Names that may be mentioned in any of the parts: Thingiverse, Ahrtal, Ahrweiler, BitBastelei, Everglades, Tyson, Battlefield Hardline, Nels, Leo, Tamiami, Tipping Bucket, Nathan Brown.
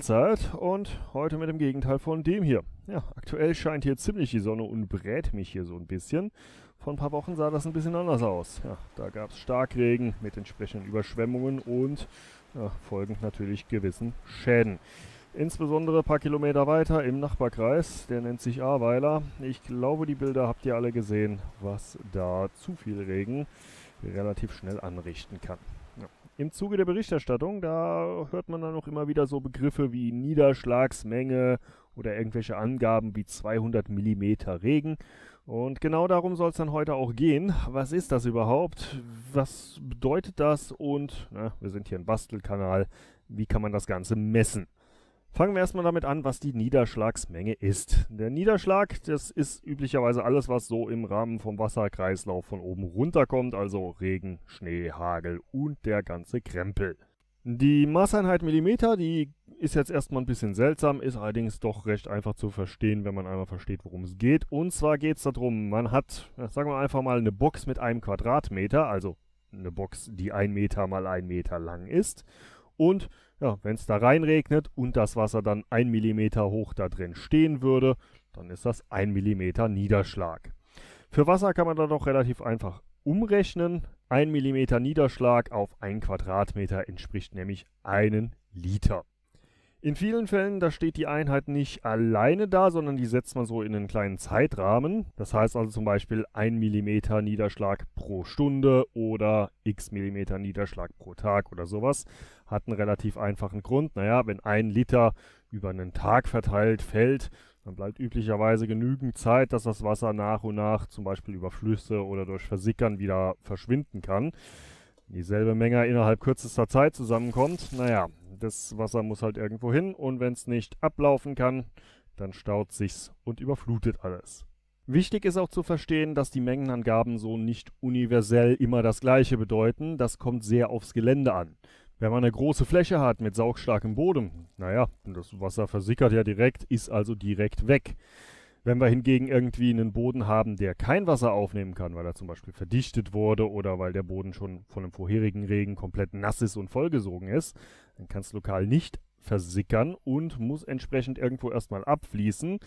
Zeit und heute mit dem Gegenteil von dem hier. Ja, aktuell scheint hier ziemlich die Sonne und brät mich hier so ein bisschen. Vor ein paar Wochen sah das ein bisschen anders aus. Ja, da gab es Starkregen mit entsprechenden Überschwemmungen und ja, folgend natürlich gewissen Schäden. Insbesondere ein paar Kilometer weiter im Nachbarkreis, der nennt sich Ahrweiler. Ich glaube, die Bilder habt ihr alle gesehen, was da zu viel Regen relativ schnell anrichten kann. Ja. Im Zuge der Berichterstattung, da hört man dann auch immer wieder so Begriffe wie Niederschlagsmenge oder irgendwelche Angaben wie 200 mm Regen. Und genau darum soll es dann heute auch gehen. Was ist das überhaupt? Was bedeutet das? Und wir sind hier ein Bastelkanal. Wie kann man das Ganze messen? Fangen wir erstmal damit an, was die Niederschlagsmenge ist. Der Niederschlag, das ist üblicherweise alles, was so im Rahmen vom Wasserkreislauf von oben runterkommt, also Regen, Schnee, Hagel und der ganze Krempel. Die Maßeinheit Millimeter, die ist jetzt erstmal ein bisschen seltsam, ist allerdings doch recht einfach zu verstehen, wenn man einmal versteht, worum es geht. Und zwar geht es darum, man hat, sagen wir einfach mal, eine Box mit einem Quadratmeter, also eine Box, die 1 Meter mal 1 Meter lang ist. Und ja, wenn es da reinregnet und das Wasser dann 1 mm hoch da drin stehen würde, dann ist das 1 mm Niederschlag. Für Wasser kann man da doch relativ einfach umrechnen. 1 mm Niederschlag auf 1 Quadratmeter entspricht nämlich 1 Liter. In vielen Fällen, da steht die Einheit nicht alleine da, sondern die setzt man so in einen kleinen Zeitrahmen. Das heißt also zum Beispiel 1 mm Niederschlag pro Stunde oder x mm Niederschlag pro Tag oder sowas. Hat einen relativ einfachen Grund. Naja, wenn 1 Liter über einen Tag verteilt fällt, dann bleibt üblicherweise genügend Zeit, dass das Wasser nach und nach zum Beispiel über Flüsse oder durch Versickern wieder verschwinden kann. Dieselbe Menge innerhalb kürzester Zeit zusammenkommt, naja, das Wasser muss halt irgendwo hin und wenn es nicht ablaufen kann, dann staut sich's und überflutet alles. Wichtig ist auch zu verstehen, dass die Mengenangaben so nicht universell immer das Gleiche bedeuten, das kommt sehr aufs Gelände an. Wenn man eine große Fläche hat mit saugstarkem Boden, naja, das Wasser versickert ja direkt, ist also direkt weg. Wenn wir hingegen irgendwie einen Boden haben, der kein Wasser aufnehmen kann, weil er zum Beispiel verdichtet wurde oder weil der Boden schon von einem vorherigen Regen komplett nass ist und vollgesogen ist, dann kann es lokal nicht versickern und muss entsprechend irgendwo erstmal abfließen.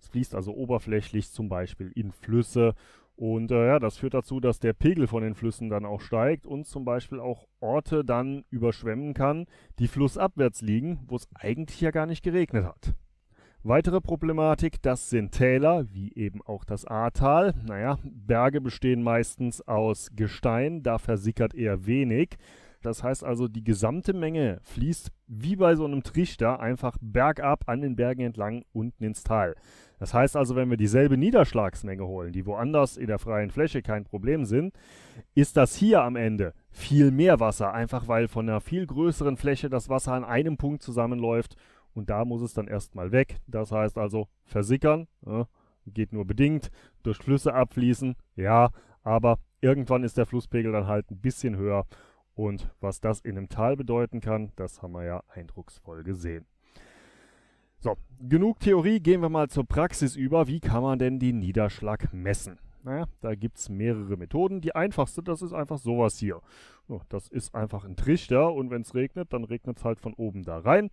Es fließt also oberflächlich zum Beispiel in Flüsse und ja, das führt dazu, dass der Pegel von den Flüssen dann auch steigt und zum Beispiel auch Orte dann überschwemmen kann, die flussabwärts liegen, wo es eigentlich ja gar nicht geregnet hat. Weitere Problematik, das sind Täler, wie eben auch das Ahrtal. Naja, Berge bestehen meistens aus Gestein, da versickert eher wenig. Das heißt also, die gesamte Menge fließt wie bei so einem Trichter einfach bergab an den Bergen entlang unten ins Tal. Das heißt also, wenn wir dieselbe Niederschlagsmenge holen, die woanders in der freien Fläche kein Problem sind, ist das hier am Ende viel mehr Wasser, einfach weil von einer viel größeren Fläche das Wasser an einem Punkt zusammenläuft. Und da muss es dann erstmal weg. Das heißt also, versickern, geht nur bedingt, durch Flüsse abfließen, ja, aber irgendwann ist der Flusspegel dann halt ein bisschen höher. Und was das in einem Tal bedeuten kann, das haben wir ja eindrucksvoll gesehen. So, genug Theorie, gehen wir mal zur Praxis über. Wie kann man denn den Niederschlag messen? Naja, da gibt es mehrere Methoden. Die einfachste, das ist einfach sowas hier. So, das ist einfach ein Trichter und wenn es regnet, dann regnet es halt von oben da rein.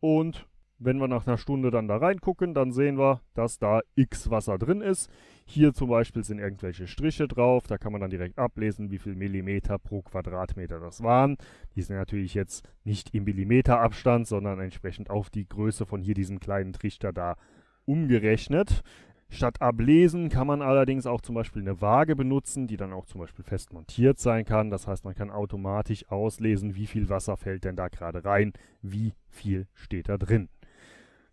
Und wenn wir nach einer Stunde dann da reingucken, dann sehen wir, dass da x Wasser drin ist. Hier zum Beispiel sind irgendwelche Striche drauf. Da kann man dann direkt ablesen, wie viel Millimeter pro Quadratmeter das waren. Die sind natürlich jetzt nicht im Millimeterabstand, sondern entsprechend auf die Größe von hier diesem kleinen Trichter da umgerechnet. Statt ablesen kann man allerdings auch zum Beispiel eine Waage benutzen, die dann auch zum Beispiel fest montiert sein kann. Das heißt, man kann automatisch auslesen, wie viel Wasser fällt denn da gerade rein, wie viel steht da drin.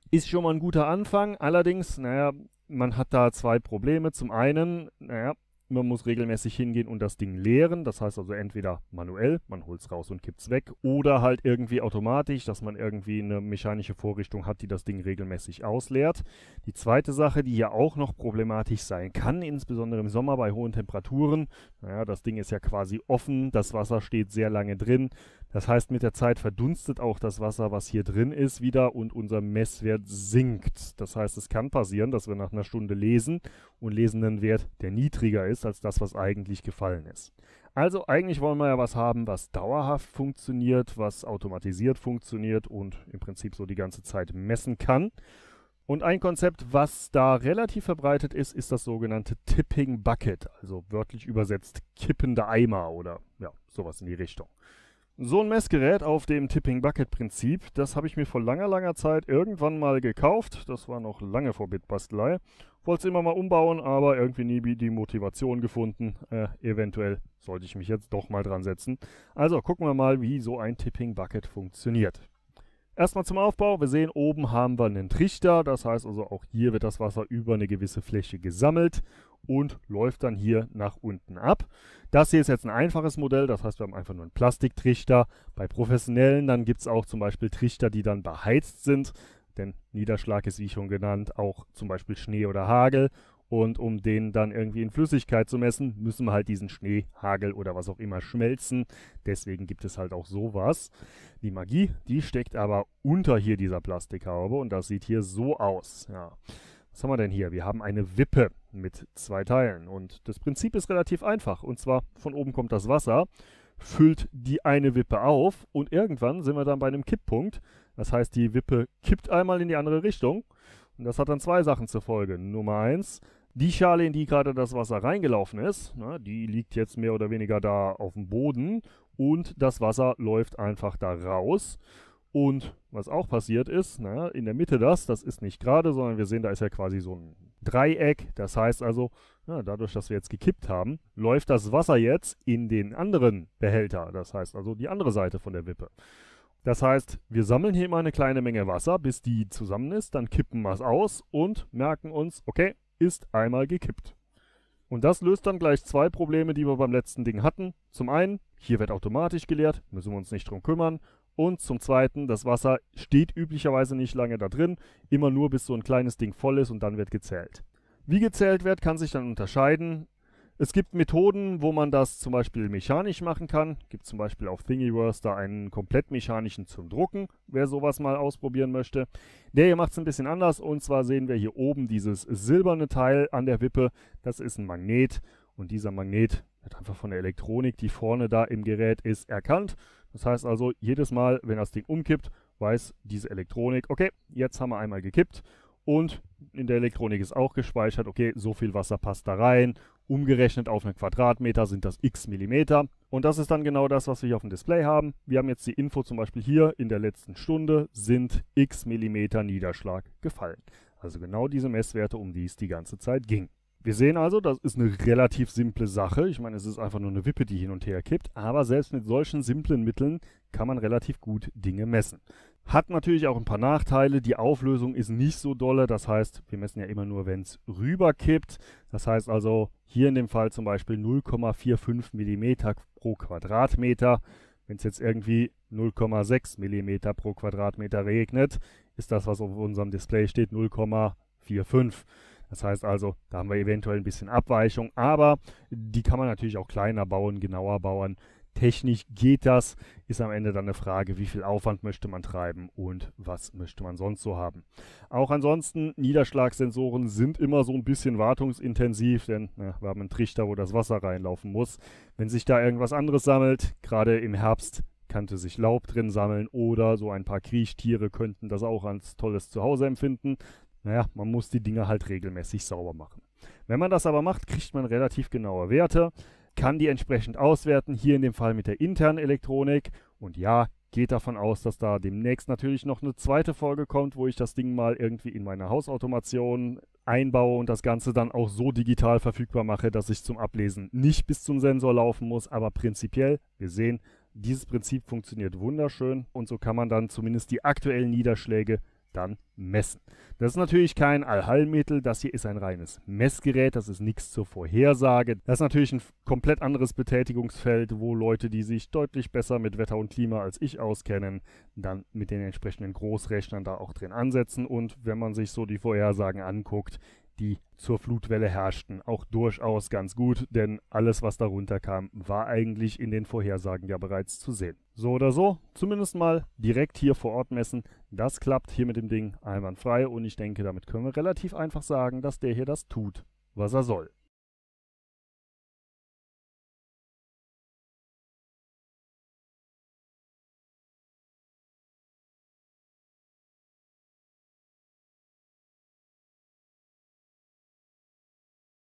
Ist schon mal ein guter Anfang. Allerdings, naja, man hat da zwei Probleme. Zum einen, naja, man muss regelmäßig hingehen und das Ding leeren. Das heißt also entweder manuell, man holt es raus und kippt es weg, oder halt irgendwie automatisch, dass man irgendwie eine mechanische Vorrichtung hat, die das Ding regelmäßig ausleert. Die zweite Sache, die ja auch noch problematisch sein kann, insbesondere im Sommer bei hohen Temperaturen, naja, das Ding ist ja quasi offen, das Wasser steht sehr lange drin. Das heißt, mit der Zeit verdunstet auch das Wasser, was hier drin ist, wieder und unser Messwert sinkt. Das heißt, es kann passieren, dass wir nach einer Stunde lesen und lesen einen Wert, der niedriger ist als das, was eigentlich gefallen ist. Also eigentlich wollen wir ja was haben, was dauerhaft funktioniert, was automatisiert funktioniert und im Prinzip so die ganze Zeit messen kann. Und ein Konzept, was da relativ verbreitet ist, ist das sogenannte Tipping Bucket, also wörtlich übersetzt kippende Eimer oder ja, sowas in die Richtung. So ein Messgerät auf dem Tipping Bucket Prinzip, das habe ich mir vor langer Zeit irgendwann mal gekauft. Das war noch lange vor BitBastelei. Wollte es immer mal umbauen, aber irgendwie nie die Motivation gefunden. Eventuell sollte ich mich jetzt doch mal dran setzen. Also gucken wir mal, wie so ein Tipping Bucket funktioniert. Erstmal zum Aufbau. Wir sehen, oben haben wir einen Trichter. Das heißt also, auch hier wird das Wasser über eine gewisse Fläche gesammelt und läuft dann hier nach unten ab. Das hier ist jetzt ein einfaches Modell, das heißt, wir haben einfach nur einen Plastiktrichter. Bei professionellen, dann gibt es auch zum Beispiel Trichter, die dann beheizt sind, denn Niederschlag ist, wie schon genannt, auch zum Beispiel Schnee oder Hagel. Und um den dann irgendwie in Flüssigkeit zu messen, müssen wir halt diesen Schnee, Hagel oder was auch immer schmelzen. Deswegen gibt es halt auch sowas. Die Magie, die steckt aber unter hier dieser Plastikhaube und das sieht hier so aus. Ja. Was haben wir denn hier? Wir haben eine Wippe mit zwei Teilen und das Prinzip ist relativ einfach. Und zwar von oben kommt das Wasser, füllt die eine Wippe auf und irgendwann sind wir dann bei einem Kipppunkt. Das heißt, die Wippe kippt einmal in die andere Richtung und das hat dann zwei Sachen zur Folge. Nummer eins: die Schale, in die gerade das Wasser reingelaufen ist, die liegt jetzt mehr oder weniger da auf dem Boden und das Wasser läuft einfach da raus. Und was auch passiert ist, in der Mitte das ist nicht gerade, sondern wir sehen, da ist ja quasi so ein Dreieck. Das heißt also, dadurch, dass wir jetzt gekippt haben, läuft das Wasser jetzt in den anderen Behälter. Das heißt also die andere Seite von der Wippe. Das heißt, wir sammeln hier mal eine kleine Menge Wasser, bis die zusammen ist, dann kippen wir es aus und merken uns, okay, ist einmal gekippt. Und das löst dann gleich zwei Probleme, die wir beim letzten Ding hatten. Zum einen, hier wird automatisch geleert, müssen wir uns nicht drum kümmern. Und zum zweiten, das Wasser steht üblicherweise nicht lange da drin, immer nur bis so ein kleines Ding voll ist und dann wird gezählt. Wie gezählt wird, kann sich dann unterscheiden. Es gibt Methoden, wo man das zum Beispiel mechanisch machen kann. Es gibt zum Beispiel auf Thingiverse da einen komplett mechanischen zum Drucken, wer sowas mal ausprobieren möchte. Der hier macht es ein bisschen anders und zwar sehen wir hier oben dieses silberne Teil an der Wippe. Das ist ein Magnet und dieser Magnet wird einfach von der Elektronik, die vorne da im Gerät ist, erkannt. Das heißt also, jedes Mal, wenn das Ding umkippt, weiß diese Elektronik, okay, jetzt haben wir einmal gekippt. Und in der Elektronik ist auch gespeichert, okay, so viel Wasser passt da rein. Umgerechnet auf einen Quadratmeter sind das x Millimeter. Und das ist dann genau das, was wir hier auf dem Display haben. Wir haben jetzt die Info zum Beispiel hier, in der letzten Stunde sind x Millimeter Niederschlag gefallen. Also genau diese Messwerte, um die es die ganze Zeit ging. Wir sehen also, das ist eine relativ simple Sache. Ich meine, es ist einfach nur eine Wippe, die hin und her kippt. Aber selbst mit solchen simplen Mitteln kann man relativ gut Dinge messen. Hat natürlich auch ein paar Nachteile. Die Auflösung ist nicht so dolle. Das heißt, wir messen ja immer nur, wenn es rüber kippt. Das heißt also, hier in dem Fall zum Beispiel 0,45 mm pro Quadratmeter. Wenn es jetzt irgendwie 0,6 mm pro Quadratmeter regnet, ist das, was auf unserem Display steht, 0,45. Das heißt also, da haben wir eventuell ein bisschen Abweichung, aber die kann man natürlich auch kleiner bauen, genauer bauen. Technisch geht das, ist am Ende dann eine Frage, wie viel Aufwand möchte man treiben und was möchte man sonst so haben. Auch ansonsten, Niederschlagssensoren sind immer so ein bisschen wartungsintensiv, denn wir haben einen Trichter, wo das Wasser reinlaufen muss. Wenn sich da irgendwas anderes sammelt, gerade im Herbst, könnte sich Laub drin sammeln oder so ein paar Kriechtiere könnten das auch als tolles Zuhause empfinden. Naja, man muss die Dinger halt regelmäßig sauber machen. Wenn man das aber macht, kriegt man relativ genaue Werte, kann die entsprechend auswerten, hier in dem Fall mit der internen Elektronik. Und ja, geht davon aus, dass da demnächst natürlich noch eine zweite Folge kommt, wo ich das Ding mal irgendwie in meine Hausautomation einbaue und das Ganze dann auch so digital verfügbar mache, dass ich zum Ablesen nicht bis zum Sensor laufen muss. Aber prinzipiell, wir sehen, dieses Prinzip funktioniert wunderschön und so kann man dann zumindest die aktuellen Niederschläge dann messen. Das ist natürlich kein Allheilmittel, das hier ist ein reines Messgerät, das ist nichts zur Vorhersage. Das ist natürlich ein komplett anderes Betätigungsfeld, wo Leute, die sich deutlich besser mit Wetter und Klima als ich auskennen, dann mit den entsprechenden Großrechnern da auch drin ansetzen. Und wenn man sich so die Vorhersagen anguckt, die zur Flutwelle herrschten, auch durchaus ganz gut, denn alles, was darunter kam, war eigentlich in den Vorhersagen ja bereits zu sehen. So oder so, zumindest mal direkt hier vor Ort messen, das klappt hier mit dem Ding einwandfrei und ich denke, damit können wir relativ einfach sagen, dass der hier das tut, was er soll.